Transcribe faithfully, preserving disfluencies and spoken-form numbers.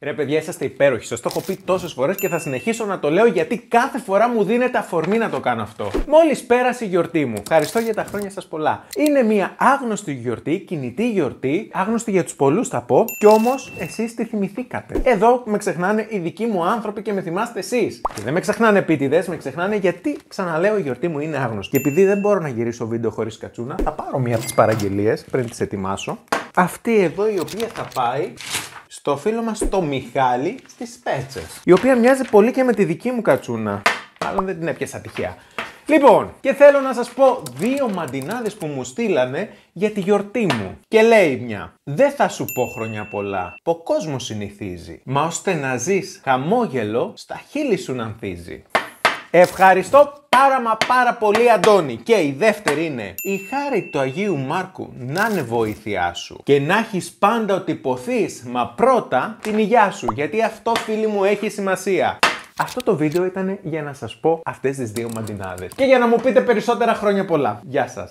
Ρε παιδιά, είσαστε υπέροχοι. Σας το έχω πει τόσες φορές και θα συνεχίσω να το λέω γιατί κάθε φορά μου δίνεται αφορμή να το κάνω αυτό. Μόλις πέρασε η γιορτή μου. Ευχαριστώ για τα χρόνια σας πολλά. Είναι μια άγνωστη γιορτή, κινητή γιορτή, άγνωστη για τους πολλούς θα πω, κι όμως εσείς τη θυμηθήκατε. Εδώ με ξεχνάνε οι δικοί μου άνθρωποι και με θυμάστε εσείς. Και δεν με ξεχνάνε επίτηδες, με ξεχνάνε γιατί ξαναλέω η γιορτή μου είναι άγνωστη. Και επειδή δεν μπορώ να γυρίσω βίντεο χωρίς κατσούνα, θα πάρω μία από τις παραγγελίες πριν τις ετοιμάσω. Αυτή εδώ η οποία θα πάει στο φίλο μας το Μιχάλη στις Σπέτσες, η οποία μοιάζει πολύ και με τη δική μου κατσούνα. Μάλλον δεν την έπιασα τυχαία. Λοιπόν, και θέλω να σας πω δύο μαντινάδες που μου στείλανε για τη γιορτή μου. Και λέει μια: δεν θα σου πω χρόνια πολλά, ο κόσμος συνηθίζει, μα ώστε να ζεις χαμόγελο στα χείλη σου να ανθίζει. Ευχαριστώ πάρα μα πάρα πολύ, Αντώνη. Και η δεύτερη είναι: η χάρη του Αγίου Μάρκου να είναι βοήθειά σου και να έχεις πάντα ότι ποθείς, μα πρώτα την υγειά σου, γιατί αυτό, φίλοι μου, έχει σημασία. Αυτό το βίντεο ήταν για να σας πω αυτές τις δύο μαντινάδες και για να μου πείτε περισσότερα χρόνια πολλά. Γεια σας.